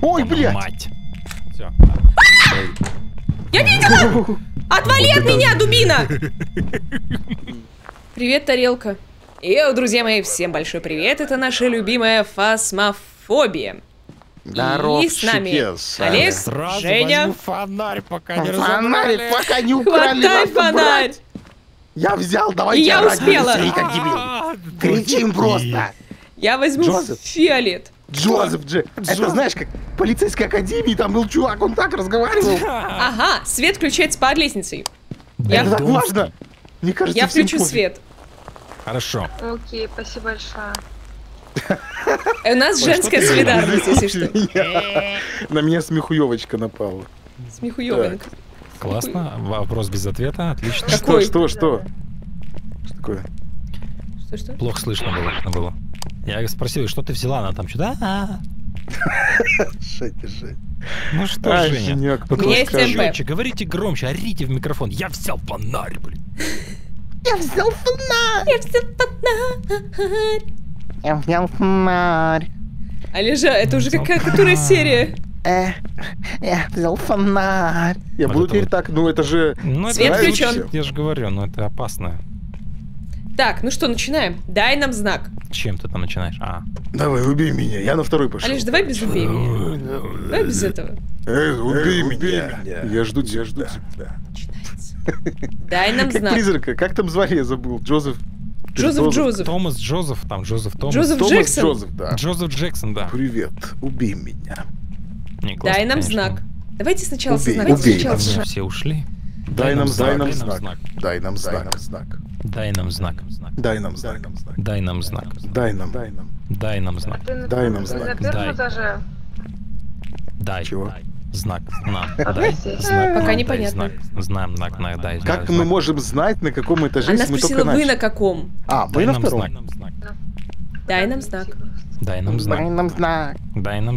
Ой, блядь! Все. Я видела! Отвали от меня, дубина! Привет, тарелка. Йоу, друзья мои, всем большой привет. Это наша любимая фасмофобия. Здоров, и с нами Алекс, сразу Женя. Фонарь пока не украли. Хватай фонарь. Я взял, давай. Я успела. Как дебил. Кричим просто. Я возьму фиолет. Джозеф. Это знаешь, как в полицейской академии там был чувак, он так разговаривал. Ага, свет включается под лестницей. Это так важно. Мне кажется, я включу свет. Хорошо. Окей, спасибо большое. У нас женская солидарность, если что. На меня смехуевочка напала. Смехуевенка. Классно, вопрос без ответа, отлично. Что? Что такое? Что? Плохо слышно было. Я спросил, что ты взяла, она там что-то? Шать. Ну что, Женя? Говорите громче, орите в микрофон. Я взял фонарь, блин. Я взял фонарь. Алежа, это уже которая серия? Я взял фонарь. Я буду теперь так, ну это же... Свет включен. Я же говорю, но это опасно. Так, ну что, начинаем? Дай нам знак. Чем ты там начинаешь? Давай, убей меня, я на второй пошел. Алеш, давай без убей меня. Давай без этого. Убей меня. Я жду тебя. Начинается. Дай нам знак. Как призрака, как там звали, я забыл. Джозеф. Джозеф Томас. Джозеф Джексон. Привет, убей меня. Дай нам знак. Давайте сначала со знака. Все ушли. Дай нам знак. Пока непонятно. Как мы можем знать, на каком этаже? Она спросила, вы на каком? Мы на втором. Дай нам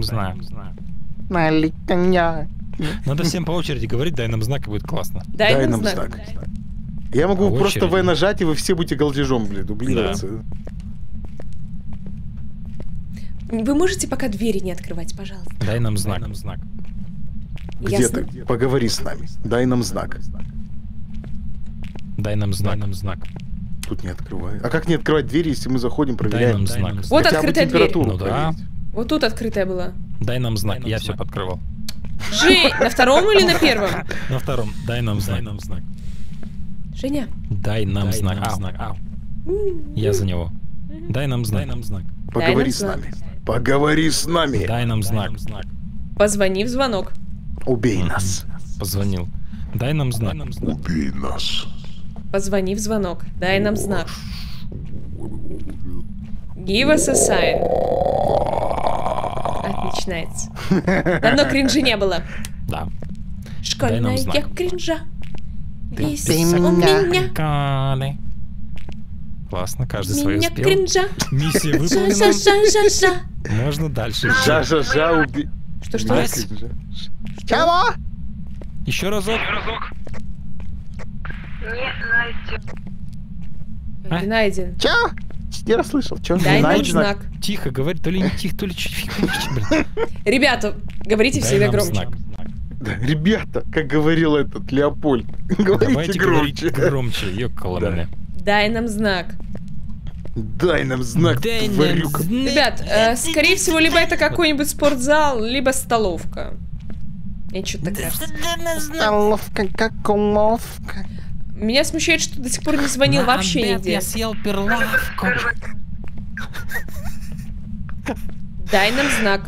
знак. Надо всем по очереди говорить, дай нам знак, и будет классно. Дай нам знак. Я могу просто В нажать, и вы все будете голдежом, блин, дублироваться. Да. Вы можете пока двери не открывать, пожалуйста. Дай нам знак. Где ты? Поговори с нами. Дай нам знак. Тут не открывай. А как не открывать двери, если мы заходим, проверяем? Дай нам знак. Вот открытая дверь. Ну, да. Вот тут открытая была. Дай нам знак. Я все подкрывал. Жень, на втором или на первом? На втором. Дай нам знак. Женя. Дай нам знак. Я за него. Дай нам знак. Поговори с нами. Дай нам знак. Позвони в звонок. Убей нас. Позвонил. Дай нам знак. Убей нас. Позвони в звонок. Дай нам знак. Give us a sign. Начинается. Давно кринжи не было. Да. Школьная кринжа. Ты у меня. Классно, каждый свою спел. Кринжа. Миссия выполнена. Можно дальше. Что? Чего? Еще разок. Не найден. Че? Не расслышал. Дай нам знак. Тихо, говори, то ли не тихо, то ли чуть-чуть. Ребята, говорите всегда громче. Ребята, как говорил этот Леопольд, говорите громче. Громче. Дай нам знак. Дай нам знак. Ребят, скорее всего, либо это какой-нибудь спортзал, либо столовка. Мне что-то кажется. Столовка, как уловка. Меня смущает, что до сих пор не звонил вообще нигде. Я съел перлавку. Дай нам знак.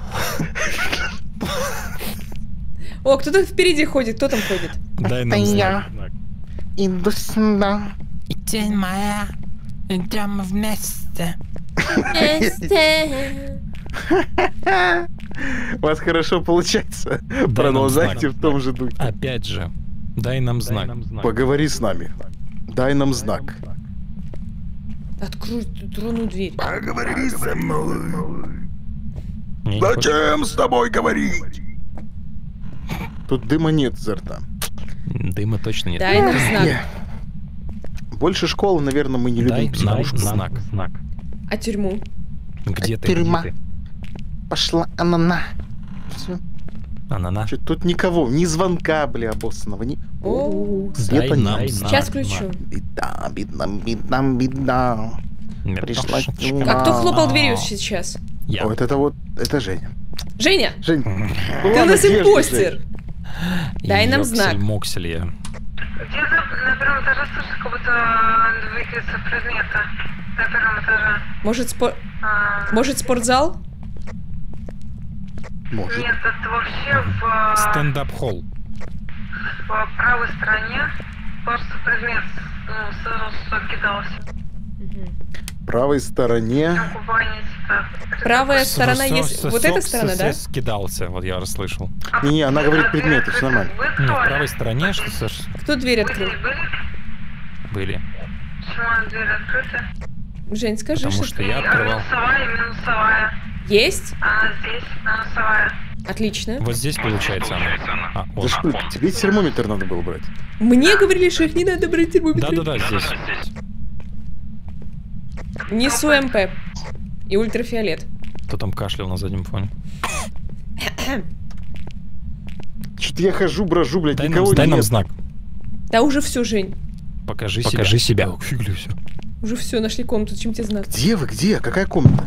О, кто-то впереди ходит. Кто там ходит? Дай нам знак. Иду сюда. И тень моя. Идем вместе. У вас хорошо получается. Продолжайте в том же духе. Опять же. Дай нам знак. Поговори с нами. Дай нам знак. Открой тронную дверь. Поговори со мной. Зачем с тобой говорить? Тут дыма нет изо рта. Дыма точно нет. Дай нам знак. Больше школы, наверное, мы не любим. Дай нам знак. А тюрьму? Где ты? Тюрьма. Пошла она на. Анана. Тут никого, ни звонка, бля, боссного, ни... О, света нам. Сейчас включу. Беда, беда, беда, беда. Пришла. А кто хлопал дверью сейчас? Я. Вот это Женя. Женя! Женя! Ты у нас импостер! Дай нам знак. Моксель я. На первом этаже слышно, как будто двигается предмета. На первом этаже. Может, спортзал? Может. Нет, это вообще в... Стендап-холл. По правой стороне, кажется, предмет кидался. Правой стороне. Правая сторона есть. Вот эта сторона, да? Скидался, вот я расслышал. Не, она говорит предметы, все нормально. На правой стороне что, Саша? Кто дверь открыл? Были. Почему дверь открыта? Жень, скажи, что я открывал. Минусовая, минусовая. Есть? А здесь минусовая. Отлично. Вот здесь получается она. Да что, тебе термометр надо было брать. Мне говорили, что их не надо брать термометр. Да-да-да, здесь. Несу МП и ультрафиолет. Кто там кашлял на заднем фоне? Что-то я хожу, брожу, блядь, никого не нам знак. Да уже все, Жень. Покажи себя. Покажи себя. Уже все, нашли комнату, чем тебе знак? Где вы, где? Какая комната?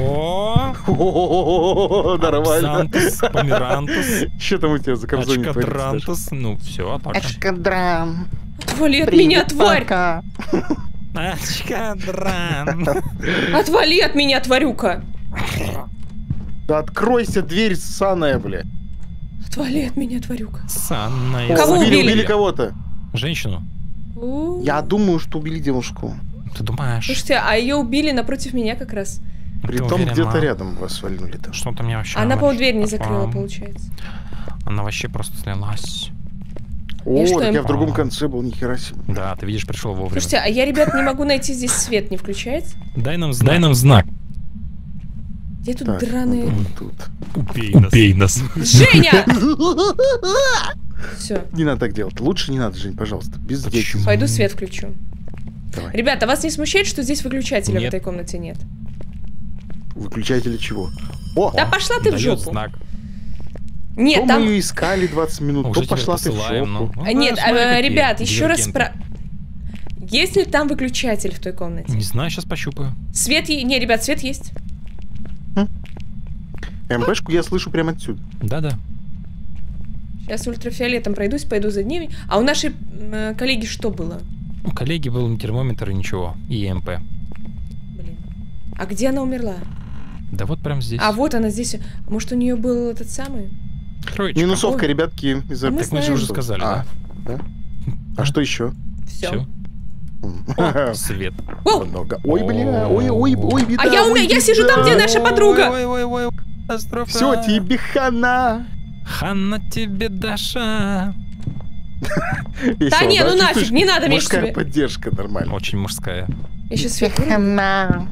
О, нормально. Что там у тебя за комзони? Ашкадрантус, ну все, атака. Ашкадран. Отвали от меня, тварь! Отвали от меня, тварюка! Да откройся, дверь ссаная, бля. Отвали от меня, тварюка. Ссаная. Кого убили? Убили кого-то. Женщину. Я думаю, что убили девушку. Ты думаешь? Слушайте, а ее убили напротив меня как раз. Притом где-то рядом вас вальнули-то. Что-то мне вообще... Она, по-моему, дверь не закрыла, получается. Она вообще просто слилась. О, я в другом конце был, нихера себе. Да, ты видишь, пришел вовремя. Слушайте, а я, ребят, не могу найти здесь свет, не включается? Дай нам знак. Дай нам знак. Где тут так, драные... Тут. Убей нас. Женя! Все. Не надо так делать. Лучше не надо, Жень, пожалуйста. Без детей. Пойду свет включу. Давай. Ребята, вас не смущает, что здесь выключателя в этой комнате нет? Выключателя чего? О! Да пошла ты в жопу. Знак. Нет, то там... мы ее искали 20 минут, уже то пошла ты в жопу. Ну, нет, ребят, еще раз про... Есть ли там выключатель в той комнате? Не знаю, сейчас пощупаю. Свет есть? Не, ребят, свет есть. МПшку я слышу прямо отсюда. Да-да. Сейчас ультрафиолетом пройдусь, пойду за ними. А у нашей коллеги что было? У коллеги был термометр и ничего, и МП. Блин. А где она умерла? Да вот прям здесь. А вот она здесь. Может, у нее был этот самый... Троечка. Минусовка, ой, ребятки. Из-за... Так мы же уже сказали, да? А что еще? Все. Свет. Ой, бля, ой, беда. А я у меня, я сижу там, где наша подруга. Все, тебе хана. Хана тебе, Даша. Да не, ну нафиг, не надо мне. Мужская поддержка, нормально. Очень мужская. Еще свет. Хана.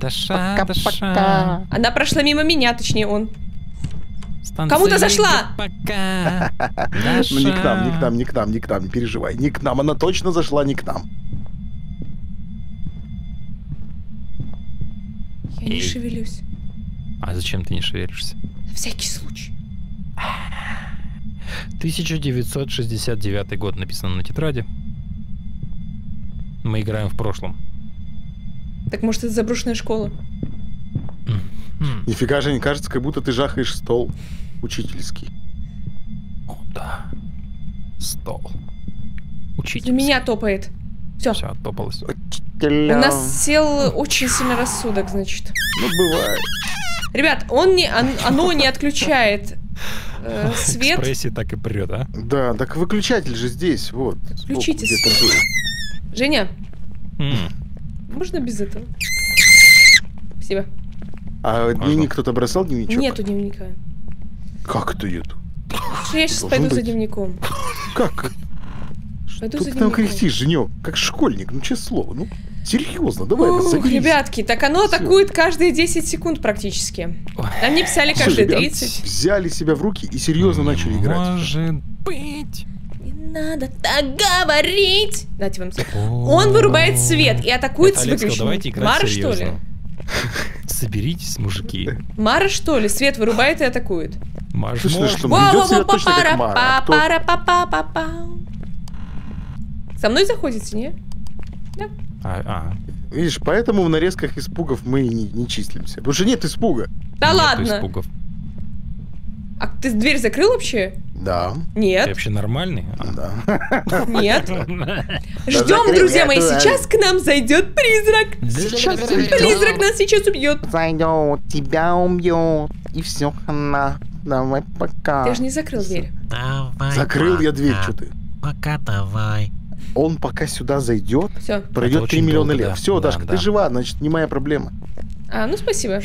Даша, Даша. Она прошла мимо меня, точнее он. Кому-то зашла! Пока. Ну не к нам, не к нам, не к нам, не к нам, не переживай. Не к нам, она точно зашла не к нам. Я не шевелюсь. А зачем ты не шевелишься? На всякий случай. 1969 год написано на тетради. Мы играем в прошлом. Так может это заброшенная школа? Нифига же не кажется, как будто ты жахаешь стол учительский. О, да. Стол учительский. Меня топает. Все. Все, оттопалось. Учителя. У нас сел очень сильно рассудок, значит. Ну, бывает. Ребят, оно не отключает свет. Экспрессия так и прет, а? Да, так выключатель же здесь, вот. Включите свет. Женя, можно без этого? Спасибо. А дневник кто-то бросал, дневничок? Нету дневника. Как это нету? Я сейчас пойду за дневником. Как? Пойду за дневником. Ты там крестишь, Женек, как школьник, ну честное слово, ну серьезно, давай разогрейся. Ребятки, так оно атакует каждые 10 секунд практически. Нам не писали каждые 30. Взяли себя в руки и серьезно начали играть. Может быть... Надо так говорить! Дайте вам свет. Он вырубает свет и атакует с выключением. Мара, что ли? Соберитесь, мужики. Мара, что ли, свет вырубает и атакует? Слышно, что ведет себя точно как Мара. Со мной заходите, не? Да. Видишь, поэтому в нарезках испугов мы не числимся. Потому что нет испуга. Да ладно. Испугов. А ты дверь закрыл вообще? Да. Нет. Ты вообще нормальный? Да. Нет. Ждем, друзья мои, сейчас к нам зайдет призрак. Призрак нас сейчас убьет. Зайдет, тебя убьет. И все, хана. Давай, пока. Ты же не закрыл дверь. Давай, закрыл я дверь, что ты? Пока давай. Он пока сюда зайдет, пройдет 3 миллиона лет. Все, Дашка, ты жива, значит, не моя проблема. А, ну спасибо.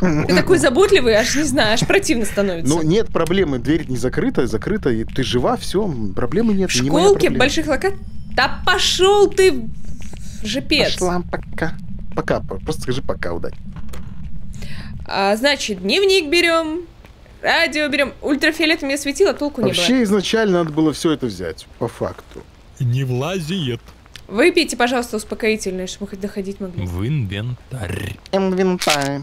Ты такой заботливый, аж не знаю, аж противно становится. Ну нет проблемы, дверь не закрыта, закрыта, и ты жива, все, проблемы нет. В школке, в больших локациях. Да пошел ты, жепец. Пошла, пока. Пока, просто скажи пока, удачи. А, значит, дневник берем. Радио берем. Ультрафиолет меня светило, толку не было. Вообще изначально надо было все это взять, по факту. Не влазит. Выпейте, пожалуйста, успокоительное, чтобы мы хоть доходить могли. В инвентарь. Инвентарь.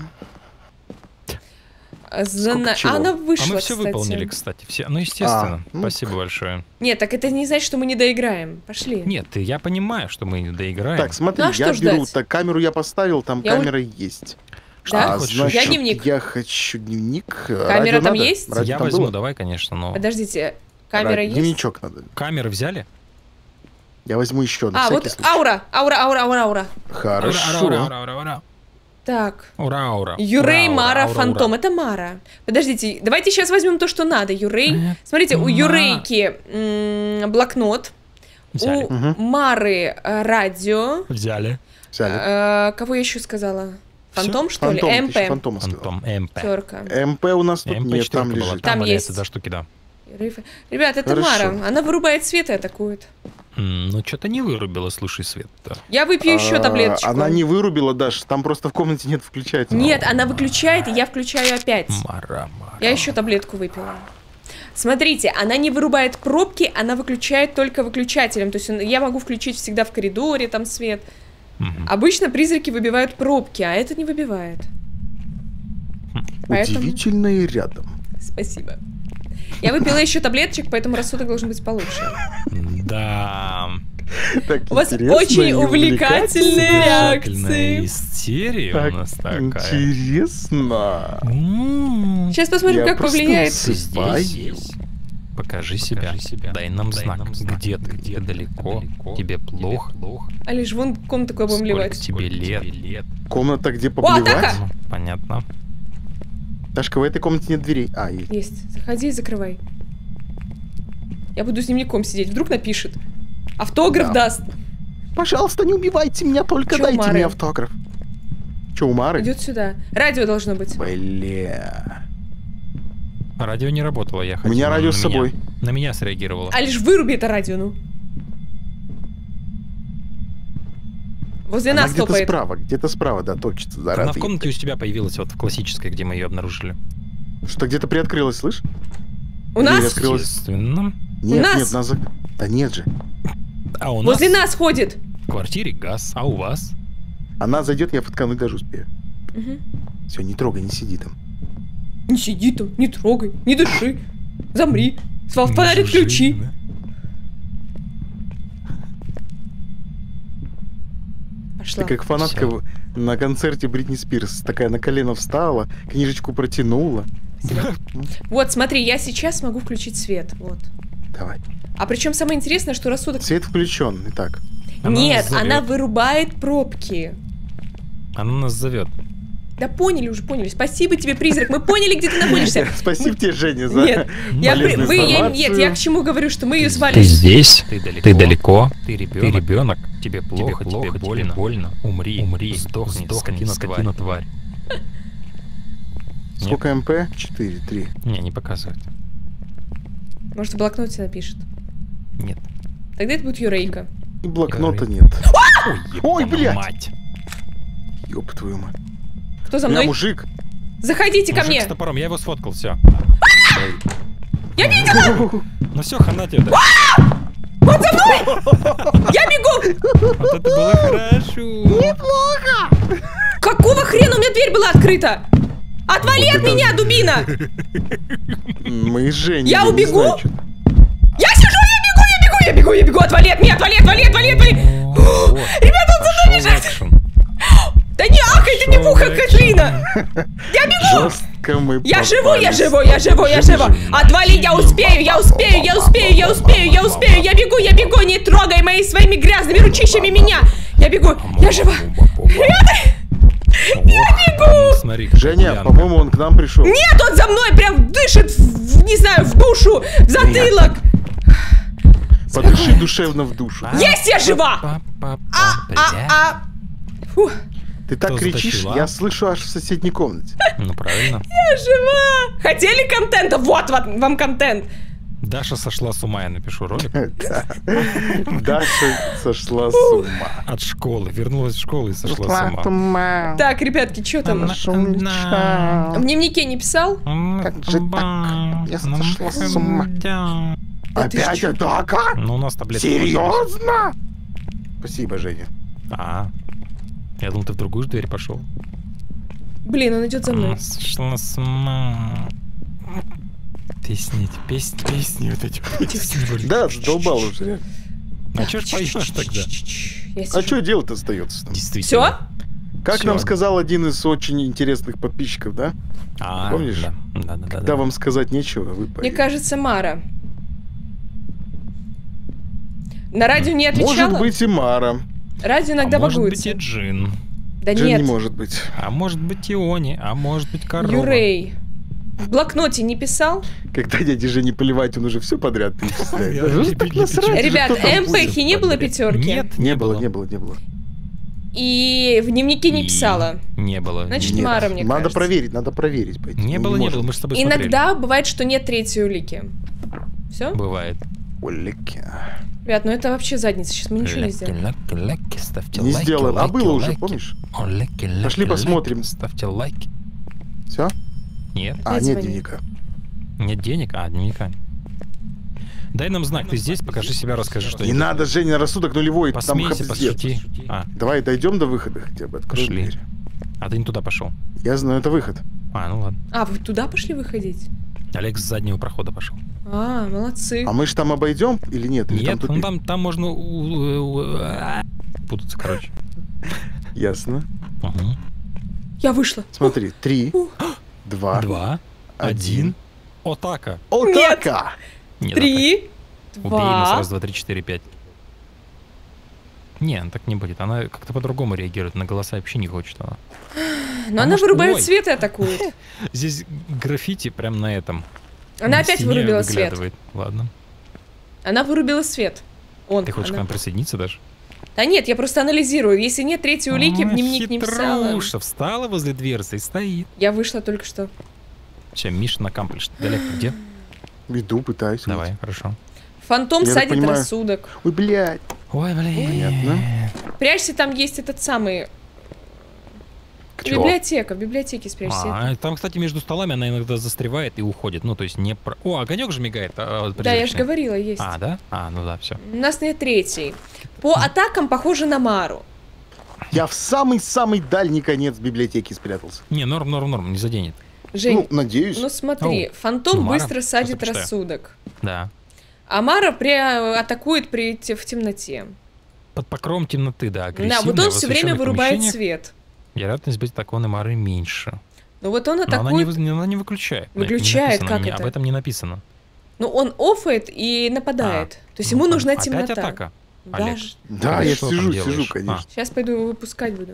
Она вышла, а мы все выполнили, кстати. Все. Ну, естественно. Спасибо большое. Нет, так это не значит, что мы не доиграем. Пошли. Нет, я понимаю, что мы не доиграем. Так, смотри, ну, я беру, так, камеру я поставил, там камера есть. Да? Значит, я дневник. Я хочу дневник. Камера радио там надо? Есть? Радио я там возьму, было? Давай, конечно, но... Подождите, камера есть? Дневничок надо. Камеры взяли? Я возьму еще. А, вот случай. Аура, аура, аура, аура, аура. Хорошо. Ура, ура, ура, ура. Так. Ура, ура. Юрей, ура, Мара, ура, Фантом. Ура. Это Мара. Подождите, давайте сейчас возьмем то, что надо. Юрей. Смотрите, у Юрейки блокнот. Взяли. У Мары радио. Взяли. Кого я еще сказала? Фантом, что ли? МП. Фантом, МП. МП у нас тут нет, там лежит. Там есть. Да. Ребят, это Мара. Она вырубает свет и атакует. Ну, что-то не вырубила, слушай, свет-то. Я выпью еще таблеточку. Она не вырубила, Даш, там просто в комнате нет включать. Нет, она выключает, и я включаю опять. Мара, Мара. Я еще таблетку выпила. Смотрите, она не вырубает пробки, она выключает только выключателем. То есть я могу включить всегда в коридоре там свет. Обычно призраки выбивают пробки, а этот не выбивает. Удивительно и рядом. Спасибо. Я выпила еще таблеточек, поэтому рассудок должен быть получше. Да. У вас очень увлекательные реакции. Истерия у нас такая. Интересно. Сейчас посмотрим, как повлияет. Покажи себя. Дай нам знак. Где ты? Где далеко? Тебе плохо? А лишь вон комната, куда будем ливать. Сколько тебе лет? Комната, где поблевать? Понятно. Дашка, в этой комнате нет дверей. А, есть. Есть. Заходи и закрывай. Я буду с дневником сидеть. Вдруг напишет. Автограф даст. Пожалуйста, не убивайте меня, только дайте мне автограф. Че, у Мары? Идет сюда. Радио должно быть. Бля. Радио не работало, я хотел. У меня радио с собой. На меня среагировало. А лишь выруби это радио, ну. Возле нас топает. Где-то справа, да, точится. Она в комнате у тебя появилась, вот в классической, где мы ее обнаружили. Что, где-то приоткрылась, слышь? У нас? Естественно. Нет, нет, нас... Да нет же. А у нас? Возле нас ходит. В квартире газ, а у вас? Она зайдет, я под конец даже успею. Все, не трогай, не сиди там. Не сиди там, не трогай, не дыши. Замри, в фонарь ключи. Ты как фанатка на концерте Бритни Спирс. Такая на колено встала, книжечку протянула. Вот, смотри, я сейчас могу включить свет. Вот. Давай. А причем самое интересное, что рассудок... Свет включен, итак. Нет, она вырубает пробки. Она нас зовет. Да поняли уже, поняли. Спасибо тебе, призрак. Мы поняли, где ты находишься. Спасибо тебе, Женя, за Нет, я к чему говорю, что мы ее звали. Ты здесь, ты далеко, ты ребенок, тебе плохо, тебе больно. Умри, сдохни, скотина, тварь. Сколько МП? 4, 3. Не показывает. Может, в блокноте напишет? Нет. Тогда это будет Юрейка. И блокнота нет. Ой, блядь! Ёб твою мать. Кто за мной? Мужик. Заходите ко мне. С топором, я его сфоткал, все. Я видела! Ну все, хана тебе. Вот за мной! Я бегу! Вот это было хорошо. Неплохо! Какого хрена у меня дверь была открыта? Отвали от меня, дубина! Мы же не... Я убегу? Я сижу, я бегу! Отвали от меня, отвали! Ребята, он за мной лежит! Да не ахай, ты не пуха, Катрина! Я бегу! Я живу! Отвали, я успею! Я бегу! Не трогай мои своими грязными ручищами меня! Я бегу! Ребята! Я бегу! Женя, по-моему, он к нам пришел. Нет, он за мной прям дышит, не знаю, в душу, в затылок. Подыши душевно в душу. Есть, я жива! Ты так кричишь, я слышу аж в соседней комнате. Ну правильно. Я жива! Хотели контента? Вот вам контент. Даша сошла с ума, я напишу ролик. Даша сошла с ума. От школы, вернулась в школу и сошла с ума. Так, ребятки, что там? В дневнике не писал? Как же так? Я сошла с ума. Опять атака? Ну у нас таблетки. Серьезно? Спасибо, Женя. Я думал, ты в другую дверь пошел. Блин, он идет за мной. Сошла с ума. Песни вот эти. Да, задолбал уже. А что ж поешь тогда? А что делать остается? Все? Как нам сказал один из очень интересных подписчиков, да? Помнишь? Когда вам сказать нечего, вы поете. Мне кажется, Мара. На радио не отвечала? Может быть и Мара. Радио иногда багуется. Может быть и Джин. Да нет. Не может быть. А может быть и Они, а может быть корова. Юрей. В блокноте не писал? Когда дядя Женя поливать, он уже все подряд перечисляет. Ребят, МПХи не было пятерки? Нет, не было. И в дневнике не писала? Не было. Значит, Мара, мне кажется. Надо проверить. Не было, мы с тобой смотрели. Иногда бывает, что нет третьей улики. Все? Бывает. Улики. Ребят, ну это вообще задница, сейчас мы ничего не сделаем. Не сделаем, а было уже, помнишь? Пошли посмотрим. Ставьте лайки. Все? Нет. Нет денег. Нет денег? Дневника. Дай нам знак, ты здесь, покажи себя, расскажи, что... Не надо, Женя, рассудок нулевой, там посмотри. Давай дойдем до выхода хотя бы, открой дверь. А ты не туда пошел. Я знаю, это выход. Ну ладно. Вы туда пошли выходить? Олег с заднего прохода пошел. Молодцы. А мы же там обойдем или нет? Нет, там можно... Путаться, короче. Ясно. Я вышла. Смотри, 3, 2, 1. Отака. Отака. 3, 2. Убей нас. 1, 2, 3, 4, 5. Не, так не будет. Она как-то по-другому реагирует. На голоса вообще не хочет она. Но она вырубает свет и атакует. Здесь граффити прям на этом. Она опять вырубила свет. Ладно. Она вырубила свет. Ты хочешь к нам присоединиться, Даша? Да нет, я просто анализирую. Если нет третьей улики, в дневник не писала. Хитруша встала возле дверцы и стоит. Я вышла только что. Чем, Миша, накамплишь? Далек, где? Иду, пытаюсь. Давай, хорошо. Фантом садит рассудок. Ой, блядь. Ой, блядь. Понятно. Прячься, там есть этот самый... Библиотека, в библиотеке спрячься. Там, кстати, между столами она иногда застревает и уходит. Ну, то есть не... огонек же мигает. Да, я же говорила, есть. Да? Ну да, все. У нас нет третьей. По атакам похоже на Мару. Я в самый-самый дальний конец библиотеки спрятался. Не, норм, не заденет. Жень, ну, надеюсь. Ну смотри, Фантом быстро садит рассудок. Да. А Мара атакует в темноте. Под покровом темноты, да, агрессивная. Да, вот он все время вырубает свет. Вероятность быть атакованы Марой меньше. Ну вот он атакует... Но она не выключает. Выключает, как это? Об этом не написано. Ну он оффает и нападает. То есть ему нужна темнота. Опять атака, Олег. Да, я сижу, конечно. Сейчас пойду его выпускать буду.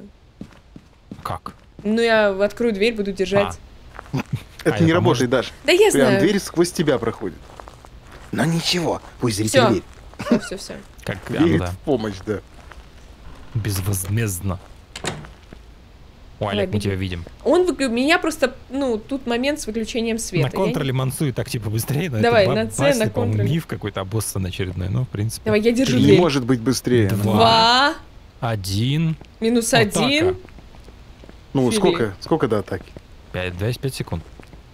Как? Ну я открою дверь, буду держать. Это не работает, Даша. Да я знаю. Прям дверь сквозь тебя проходит. Но ничего, пусть зритель верит. Все. Верит в помощь, да. Безвозмездно. О, Олег, мы тебя видим. Меня просто, тут момент с выключением света. На контроле мансуй так типа быстрее. Давай, на С, на контроле. Миф какой-то обоссанный очередной, в принципе. Давай, я держу дверь. Не может быть быстрее. 2, 1. -1. Ну, сколько до атаки? 25 секунд.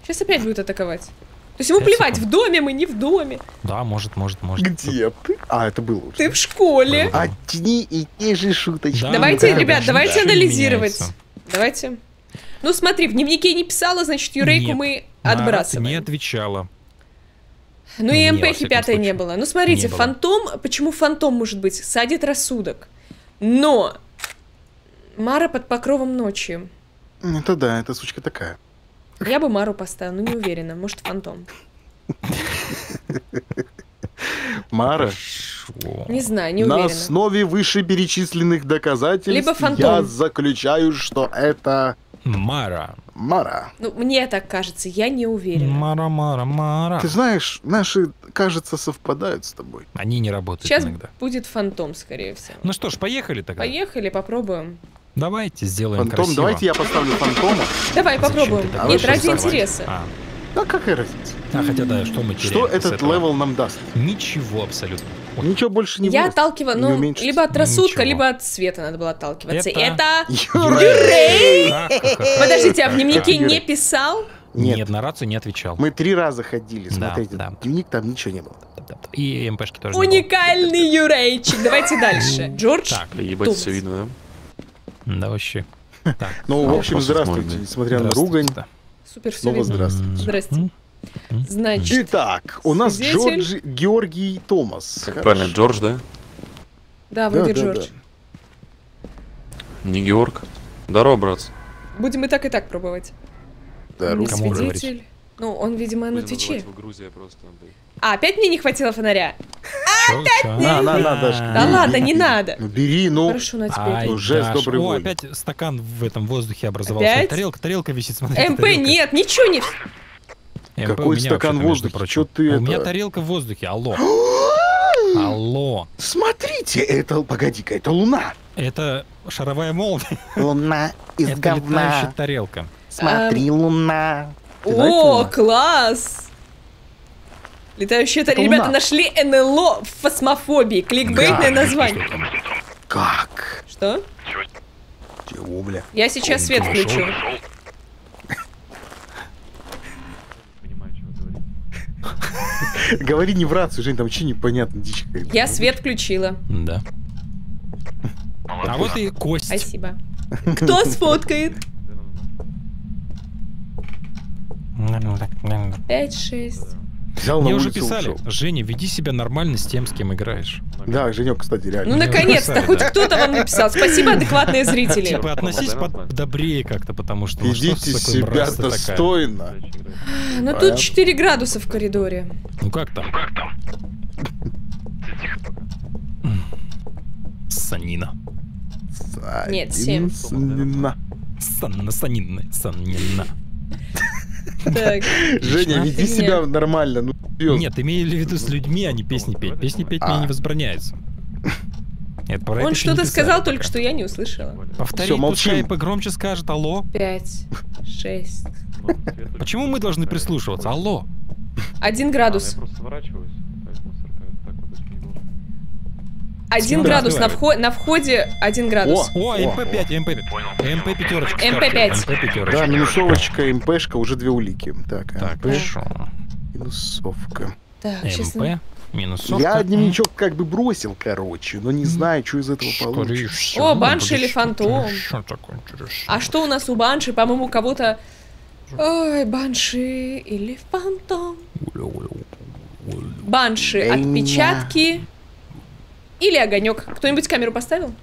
Сейчас опять будет атаковать. То есть ему плевать, в доме мы, не в доме. Да, может. Где ты? Это было уже. Ты в школе. Одни и те же шуточки. Давайте, ребят, давайте анализировать. Давайте. Ну смотри, в дневнике не писала, значит, Юрейку нет, мы отбрасываем. Нет, не отвечала. Ну и МПХ 5 не было. Ну смотрите, не фантом, было. Почему фантом может быть? Садит рассудок. Но Мара под покровом ночи. Это да, эта сучка такая. Я бы Мару поставила, но не уверена. Может, фантом. Мара? Не знаю, не уверена. На основе вышеперечисленных доказательств либо фантом. Я заключаю, что это... Мара. Мара. Ну, мне так кажется, я не уверен. Мара, Мара, Мара. Ты знаешь, наши, кажется, совпадают с тобой. Они не работают сейчас иногда. Сейчас будет фантом, скорее всего. Ну что ж, поехали тогда. Поехали, попробуем. Давайте сделаем фантом, красиво. Давайте я поставлю фантома. Давай, попробуем. Нет, ради интереса. Да какая разница? А хотя да, что мы теряем? Что этот левел нам даст? Ничего абсолютно. Вот. Ничего больше не будет. Я отталкиваю, ну, либо от рассудка, либо от света надо было отталкиваться. Это... Юрей! Подождите, а в дневнике не писал? Нет, на рацию не отвечал. Мы 3 раза ходили, смотрите. Дневник там ничего не было. И МПшки тоже. Уникальный Юрейчик. Давайте дальше. Джордж Томас. Так, ебать, все видно, да? Да, вообще. Ну, в общем, здравствуйте, несмотря на ругань. Супер, все видно. Здравствуйте. Здравствуйте. Значит, итак, у нас Джордж, Георгий Томас. Как правильно, Джордж, да? Да, вроде да, Джордж. Да, да. Не Георг. Здорово, братцы. Будем и так пробовать. Да, рука свидетель. Ну, он, видимо, на Твиче. А, опять мне не хватило фонаря. Опять не надо. Да ладно, не надо. Бери, ну. Хорошо, на тебе. Жест добрый воин. Опять стакан в этом воздухе образовался. Тарелка висит, смотри. МП нет, ничего не... Какой стакан воздуха? Что ты? У меня тарелка в воздухе. Алло. Алло. Смотрите, это, погоди-ка, это луна. Это шаровая молния. Луна из говна. Это летающая тарелка. Смотри, луна. О, класс. Летающая тарелка. Ребята нашли НЛО в фасмофобии. Кликбейтное название. Как? Что? Чего, бля? Я сейчас свет включу. Говори не в рацию, Жень, там вообще непонятно, дичь. Я свет включила. Да. А вот и Кость. Спасибо. Кто сфоткает? 5-6. Мне уже писали, Женя, веди себя нормально с тем, с кем играешь. Да, Женек, кстати, реально. Ну, наконец-то, хоть кто-то вам написал. Спасибо, адекватные зрители. Типа, относись добрее как-то, потому что... Ведите себя достойно. Ну, тут 4 градуса в коридоре. Ну, как там? Санина. Нет, 7. Санина. Санина. Так. Женя, веди себя нормально. Ну, нет, имею в виду с людьми, а не песни петь. Песни петь мне не возбраняется. Он что-то сказал только что, я не услышала. Повтори, пускай погромче скажет. Алло. 5, 6. Почему мы должны прислушиваться? Алло. 1 градус. 1 градус. На входе 1 градус. О, МП5, МП5. МП-пятерочка. МП-5. Да, минусовочка, МПшка, уже 2 улики. Так, хорошо. Минусовка. Так, честно. Минусовка. Я дневничок как бы бросил, короче, но не знаю, что из этого получится. О, Банши или Фантом. А что у нас у Банши? По-моему, у кого-то... Ой, Банши или Фантом. Банши, отпечатки... Или огонек. Кто-нибудь камеру поставил?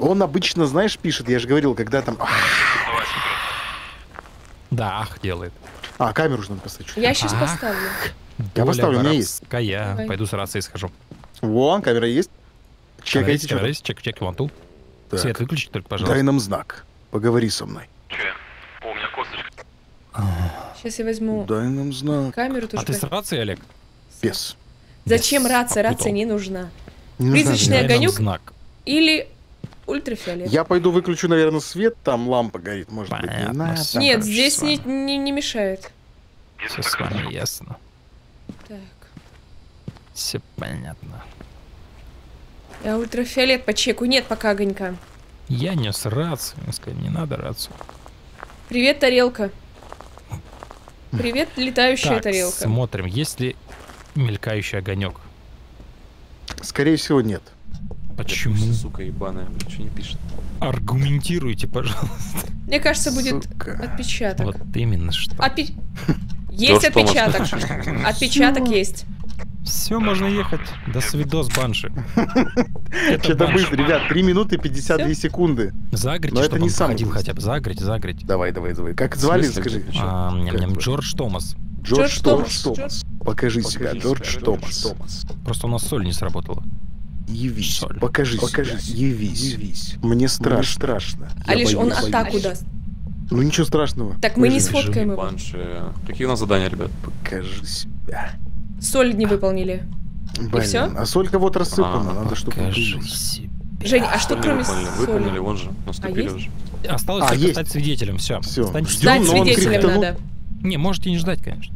Он обычно, знаешь, пишет, я же говорил, когда там... Да, ах, делает. А, камеру же надо поставить. Я сейчас поставлю. Я поставлю, у меня есть. Я пойду с рацией схожу. Вон, камера есть. Чекайте, чекайте. Чек, вон ту. Свет выключить только, пожалуйста. Дай нам знак. Поговори со мной. Че? У меня косточка. Сейчас я возьму... Дай нам знак. Камеру тоже. А ты с рацией, Олег? Без. Зачем рация? Рация не нужна. Призрачный огонек или ультрафиолет. Я пойду выключу, наверное, свет, там лампа горит, может быть. Нет, здесь не мешает. Все с вами ясно. Так. Все понятно. А ультрафиолет по чеку нет пока огонька. Я нес рацию, не надо рацию. Привет, тарелка. Привет, летающая тарелка. Смотрим, есть ли... мелькающий огонек. Скорее всего, нет. Почему? Сука ебаная, ничего не пишет. Аргументируйте, пожалуйста. Мне кажется, будет отпечаток. Вот именно что. Есть отпечаток. Отпечаток есть. Все, можно ехать. До свидос, Банши. Это быстро, ребят, 3 минуты 52 секунды. Загреть, но это не сам один хотя бы. Загреть, загреть. Давай, давай, давай. Как звали, скажи. Джордж Томас. Джордж Томас. Покажи себя, Джордж Томас. Просто у нас соль не сработала. Явись, покажи, явись. Мне страшно. А лишь он атаку даст. Ну ничего страшного. Так мы не сфоткаем его. Какие у нас задания, ребят? Покажи себя. Соль не выполнили. И все? А солька вот рассыпана, надо чтобы... Жень, а что кроме соли? Выполнили, вон же, наступили уже. Осталось только стать свидетелем, все. Стать свидетелем надо. Не, можете не ждать, конечно.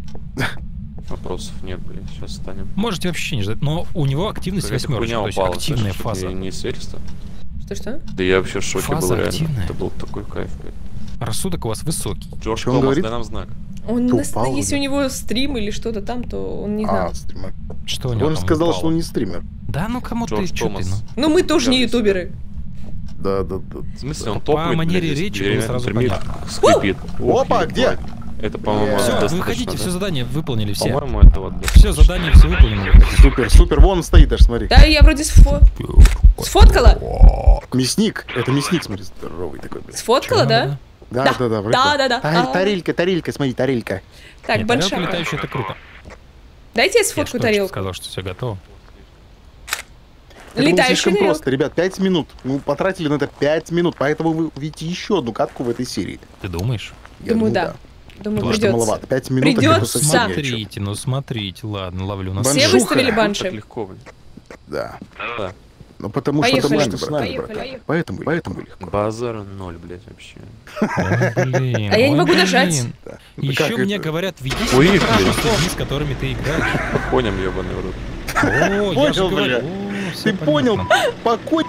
Вопросов нет, блин, сейчас станем. Можете вообще не ждать, но у него активность 8, то есть активная фаза. Не серьезно? Что-что? Да я вообще в шоке был, реально. Это был такой кайф, блин. Рассудок у вас высокий. Джордж Томас, дай нам знак. Он если у него стрим или что-то там, то он не знал. Что у него? Он сказал, что он не стример. Да, ну кому ты, что ты? Ну мы тоже не ютуберы. Да. В смысле, он топ. По манере речи он сразу скрипит. Опа, где? Это, по-моему, выходите, все задания выполнили все. По-моему, это вот. Все задания все выполнили. Супер, супер, вон стоит аж, смотри. Да, я вроде сфоткала. Мясник, это мясник, смотри, здоровый такой. Сфоткала, да? Да. Тарелька, смотри, тарелька. Так, большая. Летающая, это круто. Дайте я сфоткаю тарелку. Я сказал, что все готово. Летающая просто, ребят, 5 минут. Мы потратили на это 5 минут, поэтому вы увидите еще одну катку в этой серии. Ты думаешь? Думаю, да. Думаю, придется. Маловато. 5 минут. Придется. Смотрите, ну смотрите, ладно, ловлю нас. Все выставили банши. Легко. Да. Ну потому поехали, что это можно брать. Поэтому легко. Базар 0, блядь, вообще. Блин. А я не могу нажать. Еще мне говорят, веди себя страшно, с которыми ты играешь. Понял, ебаный рот. О, я же говорю. Ты понял? Покой.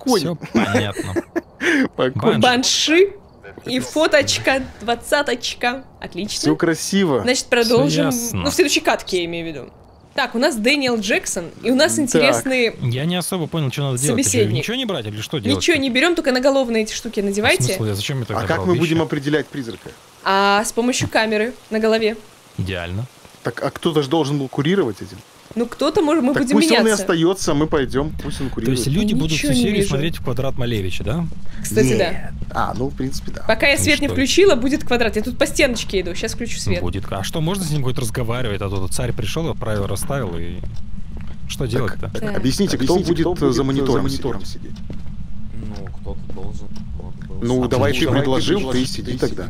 Все понятно. Банши и фоточка, 20-очка. Отлично. Все красиво. Значит, продолжим. Ну, в следующей катке я имею в виду. Так, у нас Дэниел Джексон, и у нас интересные. Я не особо понял, что надо делать. Ничего не брать или что делать? Ничего не берем, только на головные эти штуки надевайте. А как мы будем определять призрака? А с помощью камеры на голове. Идеально. Так, а кто-то же должен был курировать этим? Ну кто-то, может, мы будем меняться. Пусть он и остается, мы пойдем, пусть он курирует. То есть люди будут всю серию смотреть в квадрат Малевича, да? Кстати, да. Ну, в принципе, да. Пока я свет не включила, будет квадрат. Я тут по стеночке иду, сейчас включу свет. Будет. А что, можно с ним будет разговаривать? А то царь пришел, правила расставил и... Что делать-то? Объясните, кто будет за монитором сидеть? Ну, кто-то должен. Ну, давай ты предложил, ты сиди тогда.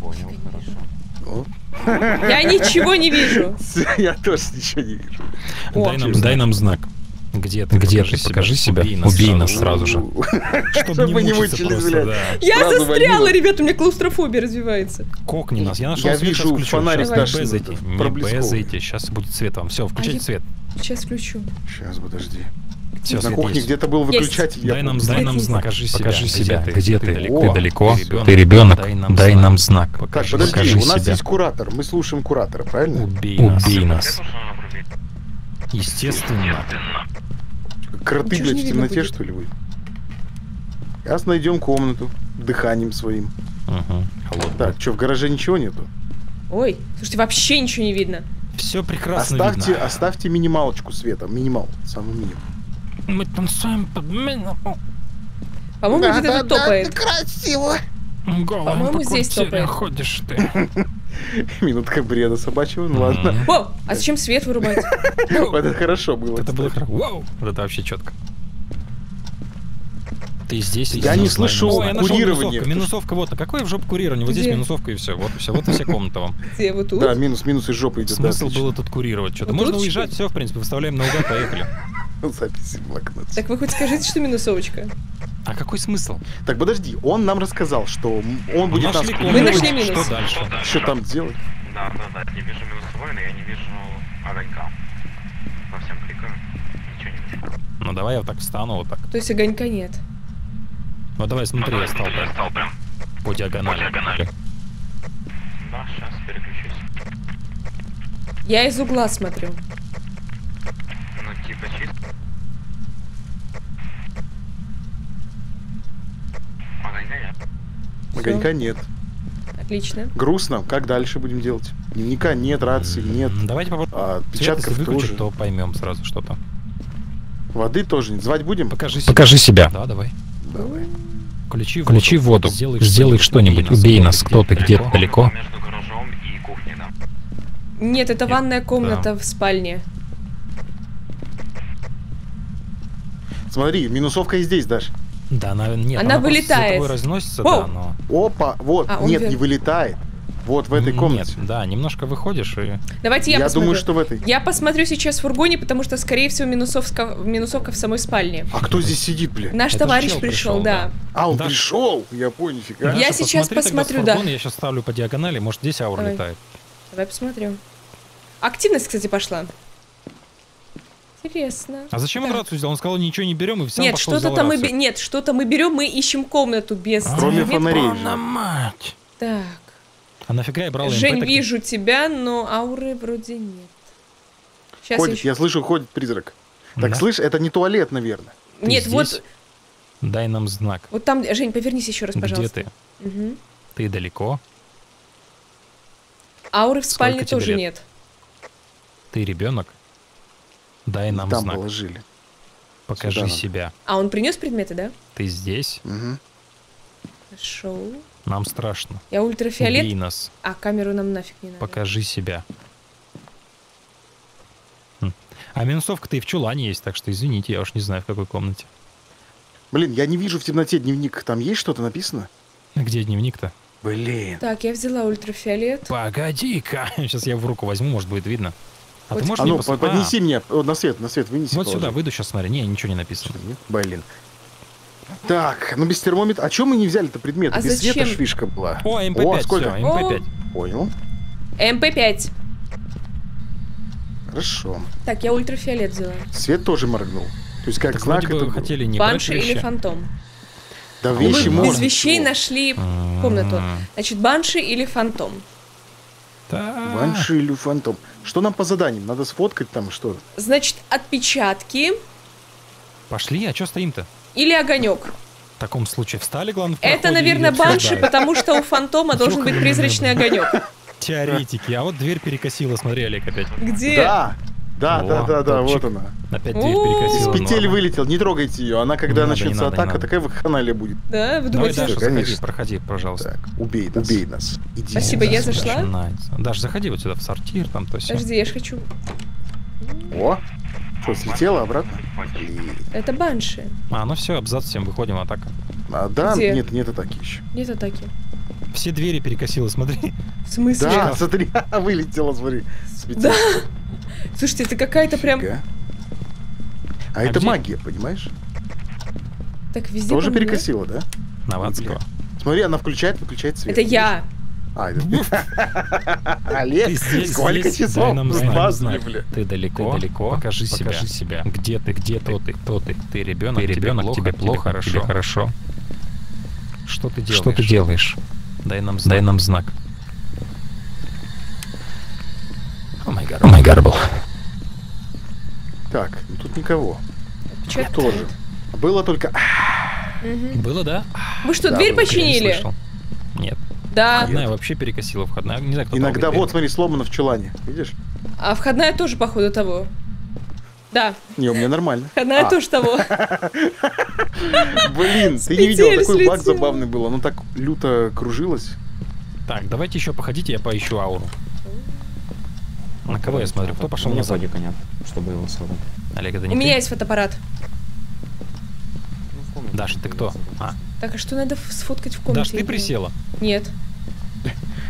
Понял, хорошо. Я ничего не вижу. Я тоже ничего не вижу. Дай нам знак. Где ты? Покажи себя. Убей нас сразу же. Чтобы не мучиться. Я застряла, ребята, у меня клаустрофобия развивается. Кокни нас. Я нашел свет, сейчас включу. Не безайте. Сейчас будет свет вам. Все, включайте свет. Сейчас включу. Сейчас, подожди. На кухне где-то был выключатель. Дай нам знак. Покажи себя. Где ты? Ты далеко? Ты ребенок? Дай нам знак. Покажи себя. Подожди, у нас есть куратор. Мы слушаем куратора, правильно? Убей нас. Естественно. Кроты, блядь, в темноте, что ли, вы? Сейчас найдем комнату. Дыханием своим. Так, что, в гараже ничего нету? Ой, слушайте, вообще ничего не видно. Все прекрасно видно. Оставьте минималочку света. Минимал, самый минимум. Мы танцуем под меня. По-моему, где-то топает. Красиво. По-моему, здесь топает. Ходишь ты. Минутка бреда собачьего, ну ладно. Воу, а зачем свет вырубать? Это хорошо было. Это было хорошо. Это вообще четко. Ты здесь. Я не слышу курирование. Минусовка вот. Какое в жопу курирование? Вот здесь минусовка и все. Вот и все. Вот и вся комната вам. Где вот тут? Да, минус из жопы идет. Смысл было тут курировать что-то. Можно уезжать, все, в принципе, выставляем наугад, поехали. Записи в блокнот. Так вы хоть скажите, что минусовочка? А какой смысл? Так, подожди, он нам рассказал, что он будет нас... Мы нашли минус. Что дальше? Что там делать? Да, я вижу минусовой, но я не вижу огонька. По всем кликам ничего не вижу. Ну давай я вот так встану, вот так. То есть огонька нет? Вот давай, смотри, я стал прям. По диагонали. Да, сейчас переключусь. Я из угла смотрю. Типа чисто. Огонька нет. Отлично. Грустно. Как дальше будем делать? Дневника нет, рации нет. Давайте попробуем. Печатка выключить, то поймем сразу что-то. Воды тоже нет. Звать будем? Покажи себя. Покажи себя. Да, давай. Давай. Включи воду. Сделай что-нибудь. Убей нас. Кто-то где-то далеко. Нет, это ванная комната в спальне. Смотри, минусовка и здесь, Даш. Да, нет, она вылетает. Разносится, да, но... Опа, вот, нет, не вылетает. Вот в этой комнате. Нет, да, немножко выходишь и... Давайте я посмотрю. Я думаю, что в этой. Я посмотрю сейчас в фургоне, потому что, скорее всего, минусовка в самой спальне. А кто здесь сидит, блин? Наш товарищ пришел, да. А, он пришел? Я понял, нифига. Я сейчас посмотрю, да. Я сейчас ставлю по диагонали, может, здесь аура летает. Давай посмотрим. Активность, кстати, пошла. Интересно. А зачем он рацию взял? Он сказал, ничего не берем, и все. Нет, что-то там мы берем. Нет, что-то мы берем, мы ищем комнату без. Кроме фонарей. Так. А нафига я брал? Жень, вижу тебя, но ауры вроде нет. Сейчас ходит, я слышу, ходит призрак. Так, да? Слышь, это не туалет, наверное. Ты нет, здесь? Вот. Дай нам знак. Вот там, Жень, повернись еще раз, пожалуйста. Где ты? Угу. Ты далеко. Ауры в спальне тоже нет. Ты ребенок? Дай нам там знак. Там положили. Покажи сюда себя. Нам. А он принес предметы, да? Ты здесь? Угу. Хорошо. Нам страшно. Я ультрафиолет. Убей нас. А камеру нам нафиг не надо. Покажи себя. Хм. А минусовка-то и в чулане есть, так что извините, я уж не знаю, в какой комнате. Блин, я не вижу в темноте дневник. Там есть что-то написано? Где дневник-то? Блин. Так, я взяла ультрафиолет. Погоди-ка. Сейчас я в руку возьму, может будет видно. А вот ты можешь мне поднеси мне на свет вынеси. Вот положи. Сюда выйду сейчас, смотри. Не, ничего не написано. Блин. Так, ну без термометра. А чем мы не взяли-то предмет? А без зачем? Света фишка была. О, МП5. О, сколько? Все, МП5. О. Понял. МП5. Хорошо. Так, я ультрафиолет взяла. Свет тоже моргнул. То есть как так знак это хотели не Банши или Фантом. Да, вещи мы без вещей нашли комнату. Значит, Банши или Фантом. Банши или Фантом. Что нам по заданиям? Надо сфоткать там что? Значит, отпечатки. Пошли, а что стоим-то? Или огонек. В таком случае встали, главное. Это, наверное, Банши, потому что у Фантома должен быть призрачный огонек. Теоретики. А вот дверь перекосила, смотри, Олег опять. Где? Да, да, вот она. Опять дверь перекосила. Из петель вылетел, не трогайте ее. Она, когда начнется атака, такая вакханалия будет. Да, вы думаете, что? Конечно. Проходи, пожалуйста. Убей нас. Убей нас. Спасибо, я зашла. Даже заходи вот сюда в сортир, там то сё. Подожди, я же хочу. О. Что, слетела обратно? Это Банши. А, ну все, абзац всем, выходим, атака. А, да, где? Нет, нет атаки еще. Нет атаки. Все двери перекосило, смотри. В смысле? Да, смотри, вылетела, смотри. Да. Слушайте, это какая-то прям... А это где? Магия, понимаешь? Так везде тоже перекосило, да? Навадского. Смотри, она включает, выключает свет. Это я. А, Олег, сколько часов базы? Ты далеко, далеко. Покажи себя. Где ты? Где ты? Кто ты? Ты ребенок? Тебе плохо? Хорошо, хорошо. Что ты делаешь? Что ты делаешь? Дай нам знак. О май гарбл. Так, тут никого. Тоже. Было только. Было, да? Вы что, дверь починили? Нет. Да. Входная вообще перекосила, входная. Не знаю, кто иногда, вот, смотри, сломано в чулане, видишь? А входная тоже, походу, того. Да. Не, у меня нормально. Входная тоже того. Блин, ты не видел, такой баг забавный был, оно так люто кружилось. Так, давайте еще походите, я поищу ауру. На кого я смотрю? Кто пошел назад? Чтобы его сфоткать. Олег, это не ты? У меня есть фотоаппарат. Даша, ты кто? А. Так, а что надо сфоткать в комнате? Даш, ты присела? Нет.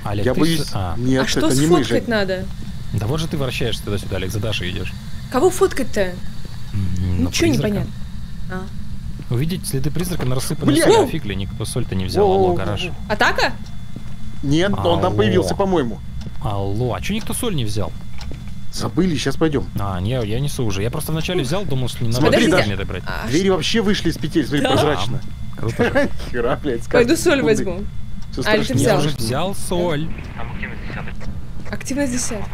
Олег, я боюсь... Нет, а что это сфоткать не мы, надо? Да вот же ты вращаешься туда-сюда, Олег, за Дашей идешь. Кого фоткать-то? Ничего не понятно. Увидеть следы призрака на рассыпанной соли. Фиг ли, никто соль-то не взял. Алло, гараж. Атака? Нет, он там появился, по-моему. Алло, а че никто соль не взял? Забыли, сейчас пойдем. А, не, я несу уже. Я просто вначале взял, думал, что не надо. Смотри, да, это брать. Двери вообще вышли из петель, смотри, прозрачно. Хера, блядь, пойду соль возьму. Я уже взял соль. Активность десятка.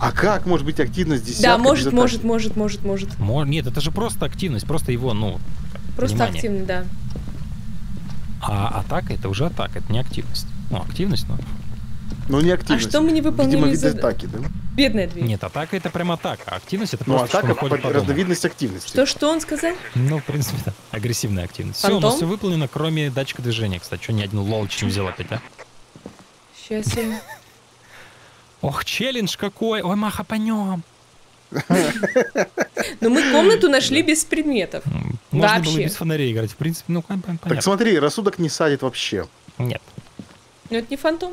А как может быть активность десятка? Да, может. Нет, это же просто активность, просто его, ну, просто активный, да. А атака — это уже атака, это не активность. Ну, активность, но... Ну, не активность. А что мы не выполнили? Видимо, виды атаки, да? Бедная дверь. Нет, атака — это прям атака. Активность — это просто, атака, что выходит разновидность активности. Что он сказал? Ну, в принципе, да. Агрессивная активность. Фантом? Все, у нас все выполнено, кроме датчика движения, кстати. Что, ни один лолочек не взял опять, а? Сейчас я... Ох, челлендж какой! Ой, Маха, по нем! Но мы комнату нашли без предметов. Можно было без фонарей играть, в принципе. Ну, так смотри, рассудок не садит вообще. Нет. Ну, это не фантом.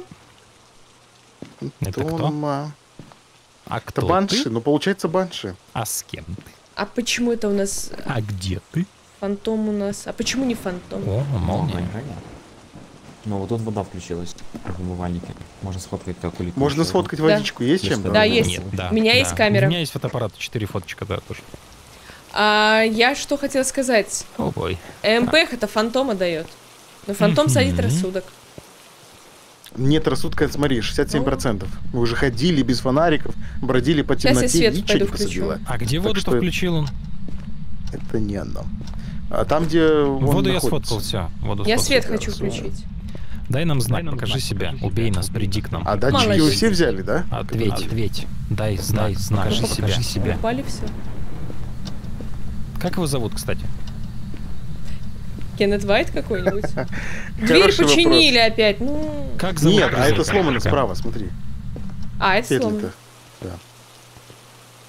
Это кто? А кто? Это Банши, ну получается Банши. А с кем ты? А почему это у нас... А где ты? Фантом у нас. А почему не фантом? О, молния. Ну вот тут вода включилась в умывальнике. Можно сфоткать какую-либо. Можно сфоткать водичку, да. Есть чем-то? Да, есть. Нет, да. У меня есть камера. У меня есть фотоаппарат, 4 фоточка, да, тоже. А, я что хотела сказать. О, бой. МП это фантома дает. Но фантом садит рассудок. Нет рассудка, смотри, 67%. Мы уже ходили без фонариков, бродили по темноте. Сейчас я свет пойду включу. А где воду-то включил он? Это не оно. А там, где воду я сфоткал, все. Я свет хочу включить. Дай нам знак, покажи себя, убей нас, приди к нам. А датчики вы все взяли, да? Ответь. Дай знак, покажи себя. Упали все. Как его зовут, кстати? Кеннет Вайт какой-нибудь? Дверь починили опять, ну... Как зовут? Нет, а это сломано справа, смотри. А, это сломано.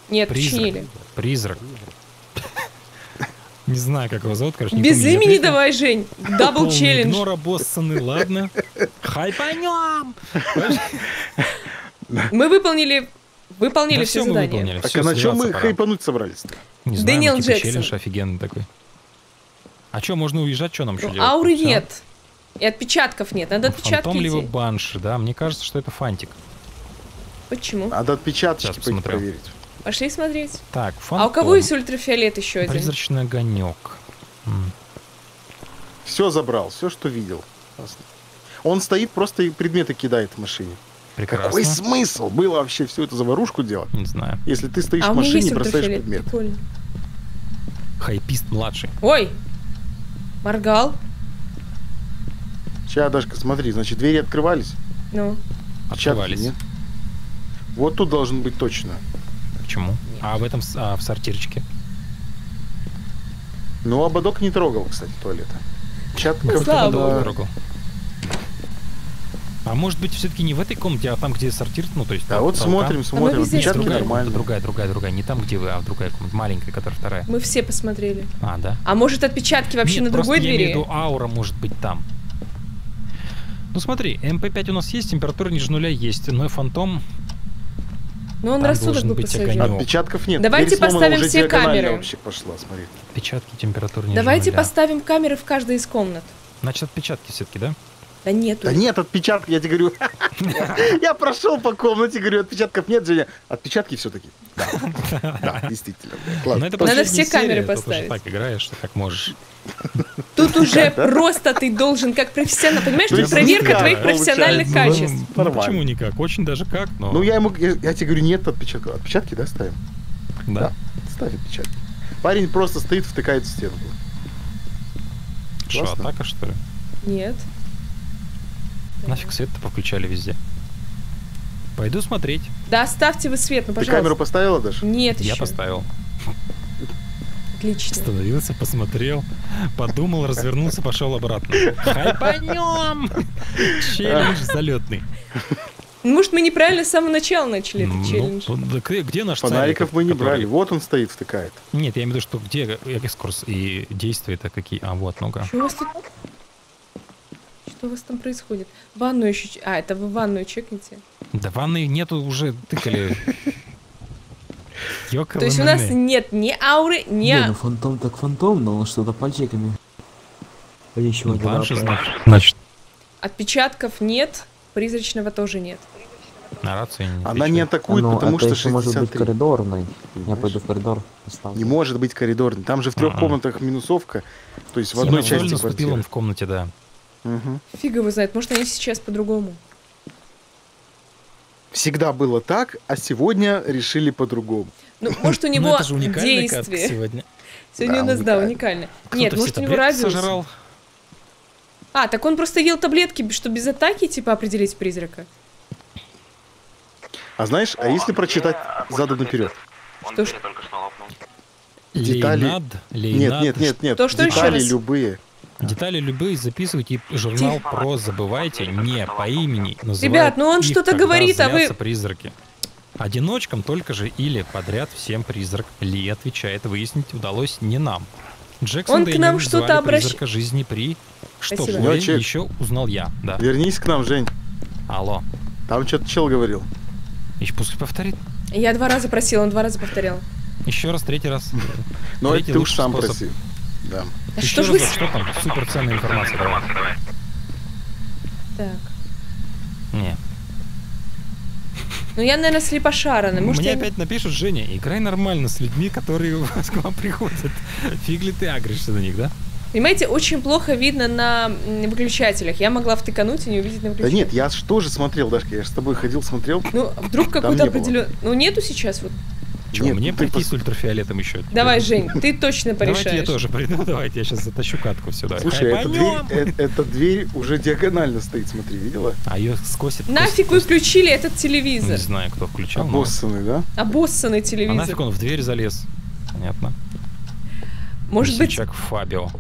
Нет, починили. Призрак. Не знаю, как его зовут, короче. Без имени давай, Жень. Дабл челлендж. Нора боссаны, ладно. Хайпанем! Мы выполнили все задания. Так а на чем мы хайпануть собрались? Не знаю, Дэниел Джексон. Челлендж офигенный такой. А что, можно уезжать, что нам еще делать? Ауры нет. И отпечатков нет. Надо отпечатки. Фантом либо Банши, да? Мне кажется, что это фантик. Почему? Надо отпечатки проверить. Пошли смотреть. Так, фантом. А у кого есть ультрафиолет еще один? Призрачный огонек. Все забрал, все, что видел. Он стоит, просто и предметы кидает в машине. Прекрасно. Какой смысл было вообще всю эту заварушку делать? Не знаю. Если ты стоишь в машине и бросаешь предметы. Прикольно. Хайпист младший. Ой! Моргал. Сейчас, Дашка, смотри, значит, двери открывались? Ну. Открывались. Нет. Вот тут должен быть точно. Почему? Нет. А в этом, в сортирчике? Ну, ободок не трогал, кстати, туалета. Чатка трогал. А может быть, все-таки не в этой комнате, а там, где сортир, ну, то есть... Да, вот смотрим, отпечатки нормально. Другая, не там, где вы, а в другая комната, маленькая, которая вторая. Мы все посмотрели. А, да? А может, отпечатки вообще на другой двери? Я имею в виду, аура может быть там. Ну, смотри, МП-5 у нас есть, температура ниже нуля есть, но фантом... Но он там рассудок бы посадил. Отпечатков нет. Давайте поставим все камеры. Пошла, отпечатки, температура ниже нуля. Поставим камеры в каждой из комнат. Значит, отпечатки все-таки, да? Да нет. Да нет, отпечатков, я тебе говорю. Я прошел по комнате, говорю, отпечатков нет, Женя. Отпечатки все-таки. Да, действительно. Надо все камеры поставить. Так играешь, как можешь. Тут уже просто ты должен, как профессионал, понимаешь, тут проверка твоих профессиональных качеств. Почему никак? Очень даже как, но... Ну, я тебе говорю, нет отпечатков. Отпечатки, да, ставим? Да. Ставим отпечатки. Парень просто стоит, втыкает в стенку. Что, атака, что ли? Нет. Нафиг свет-то повключали везде. Пойду смотреть. Да, ставьте вы свет, ну, пожалуйста. Ты камеру поставила, Даша? Нет, я еще поставил. Отлично. Остановился, посмотрел, подумал, развернулся, пошел обратно. Хайпанем! Челлендж залетный. Может, мы неправильно с самого начала начали этот челлендж? Где наш фонариков мы не брали. Вот он стоит, втыкает. Нет, я имею в виду, что где экскурс и действия-то какие. А, вот, ну-ка. Что у вас там происходит? Ванную еще... А, это вы ванную чекните? Да ванны нету, уже тыкали. То есть у нас нет ни ауры, ни... Не, ну фантом так фантом, но он что-то пальчиками. Значит. Отпечатков нет, призрачного тоже нет. На рации не отвечает. Она не атакует, потому что 63. Может быть коридорный. Я пойду в коридор. Не может быть коридорный. Там же в 3 комнатах минусовка. То есть в одной части квартиры. Он в комнате, да. Угу. Фиг его знает, может они сейчас по-другому. Всегда было так, а сегодня решили по-другому. Ну, может у него действие. Сегодня у нас, да, уникально. Нет, может у него радиус. А, так он просто ел таблетки, что без атаки, типа, определить призрака. А знаешь, а если прочитать заду наперед? Что ж... Детали... Нет. Детали любые. Детали любые записывайте, и журнал про забывайте не по имени. Ребят, ну он что-то говорит, а вы... призраки. Одиночкам только же или подряд всем призрак. Ли отвечает, выяснить удалось не нам. Джексон он к нам что-то обращается. Жизни при... Что, Жень, еще узнал я. Да. Вернись к нам, Жень. Алло. Там что-то чел говорил. Еще пускай повторит. Я 2 раза просил, он 2 раза повторял. Еще раз, 3-й раз. Но ты уж сам проси. Да. Что ж вы... Что там? Супер ценная информация. Так. Не. Ну я, наверное, слепошаренный. Мне опять напишут, Женя, играй нормально с людьми, которые к вам приходят. Фиг ли ты агришься на них, да? Понимаете, очень плохо видно на выключателях. Я могла втыкануть и не увидеть на выключателях. Да нет, я же тоже смотрел, Дашка, я же с тобой ходил, смотрел. Ну, вдруг какую-то определенную... Ну, нету сейчас вот... Чего, нет, мне прийти с ультрафиолетом еще? Давай, Жень, ты точно порешаешь. Давайте я тоже приду, давайте я сейчас затащу катку сюда. Слушай, эта дверь уже диагонально стоит, смотри, видела? А ее скосит. Нафиг вы включили этот телевизор? Не знаю, кто включал. Обоссанный, да? Обоссанный телевизор. А нафиг он в дверь залез? Понятно. Может быть... Фабио.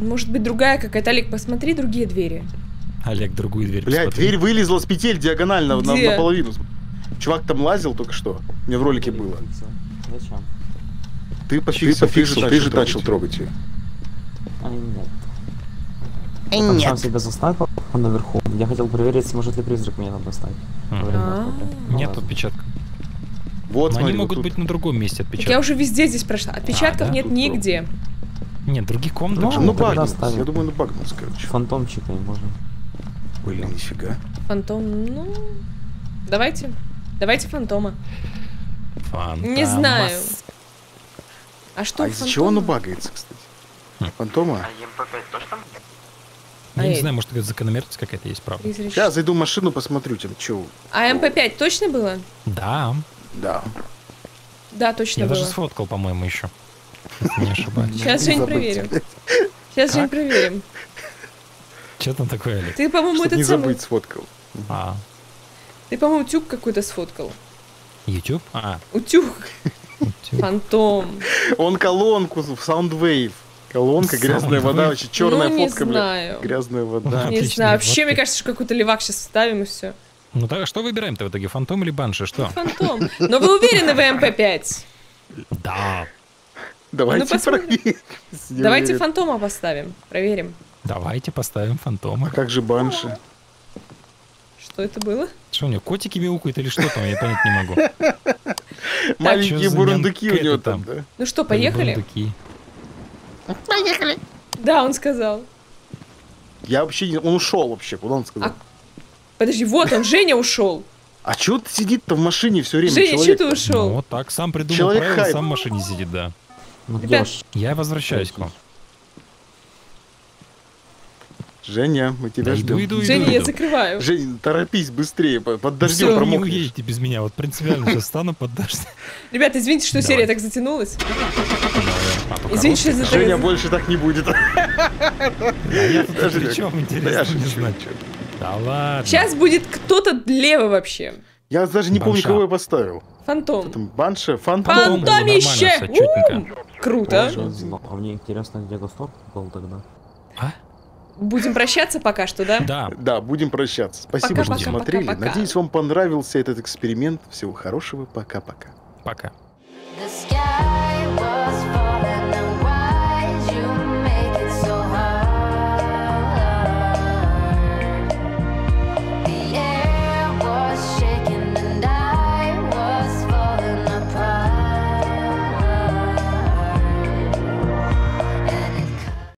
Может быть, другая какая-то. Олег, посмотри другие двери. Олег, другую дверь посмотри. Блядь, дверь вылезла с петель диагонально наполовину. Чувак там лазил только что. Мне в ролике было. Зачем? Ты пофиксил, ты же начал трогать ее. А нет. Он сам себя заставил наверху. Я хотел проверить, сможет ли призрак меня там доставить. Нет отпечатка. Вот, они могут быть на другом месте отпечатки. Я уже везде здесь прошла. Отпечатков нет нигде. Нет, других комнат. Ну багнулся. Я думаю, ну багнулся, короче. Фантомчика не можно. Блин, нифига. Фантом, ну... Давайте фантома. Фантомас. Не знаю. А что? А из-за чего он убагается, кстати? Фантома? А МП-5 тоже там? Я не знаю, может, какая-то закономерность какая-то есть, правда. Сейчас зайду в машину, посмотрю, там чего. А МП-5 точно было? Да. Да. Да, точно было. Я даже сфоткал, по-моему, еще. Не ошибаюсь. Сейчас Жень проверим. Сейчас Жень проверим. Что там такое, Олег? Ты, по-моему, этот самый... Не забыть, сфоткал. А. Ты, по-моему, утюг какой-то сфоткал. Ютюб? А. Утюг. Фантом. Он колонку в Soundwave. Колонка, грязная вода, вообще черная фотка, блядь. Грязная вода. Не знаю. Вообще, мне кажется, что какой-то левак сейчас вставим и все. Ну так, что выбираем-то в итоге? Фантом или банши? Что? Фантом. Но вы уверены в МП-5? Да. Давайте проверим. Давайте фантома поставим. Проверим. Давайте поставим фантома. А как же банши? Что это было? Что у него, котики мяукают или что там, я понять не могу. Маленькие бурундуки у него там, да? Ну что, поехали? Поехали. Да, он сказал. Я вообще, он ушел вообще, куда он сказал? Подожди, вот он, Женя ушел. А чего ты сидит-то в машине все время? Женя, чего ты ушел? Вот так, сам придумал правила, сам в машине сидит, да. Я возвращаюсь к вам. Женя, мы тебя ждем. Женя, я закрываю. Женя, торопись быстрее, под дождем промокнешь. Все, не уедете без меня, вот принципиально сейчас стану под дождем. Ребята, извините, что серия так затянулась. Извините, что Женя больше так не будет. Я даже при чем, интересно, не знаю. Да ладно. Сейчас будет кто-то левый вообще. Я даже не помню, кого я поставил. Фантом. Банша, фантом. Фантомище! Круто. А мне интересно, где Гастор был тогда. А? Будем прощаться пока что, да? Да, да, будем прощаться. Спасибо, пока, что пока, смотрели. Пока, пока. Надеюсь, вам понравился этот эксперимент. Всего хорошего. Пока-пока. Пока.